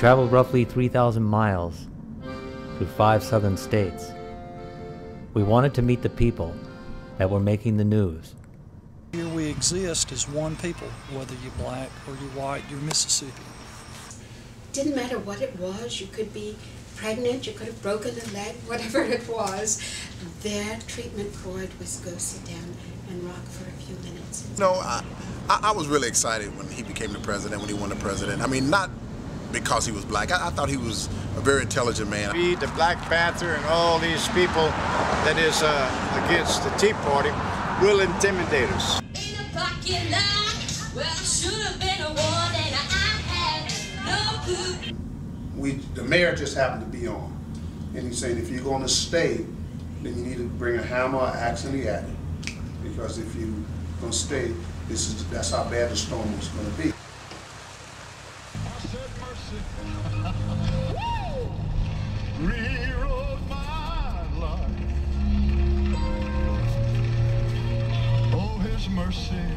traveled roughly 3,000 miles through 5 southern states. We wanted to meet the people that were making the news. Here we exist as one people, whether you're black or you're white, you're Mississippi. Didn't matter what it was, you could be pregnant, you could have broken a leg, whatever it was, their treatment for it was go sit down and rock for a few minutes. No, I was really excited when he became the president, when he won the president. I mean, not because he was black. I thought he was a very intelligent man. We, the Black Panther and all these people that is against the Tea Party will intimidate us. In a pocket line, well, should have been a one and I had no clue. The mayor just happened to be on, and he said, if you're going to stay, then you need to bring a hammer or axe in the attic, because if you're going to stay, that's how bad the storm was going to be. Mercy.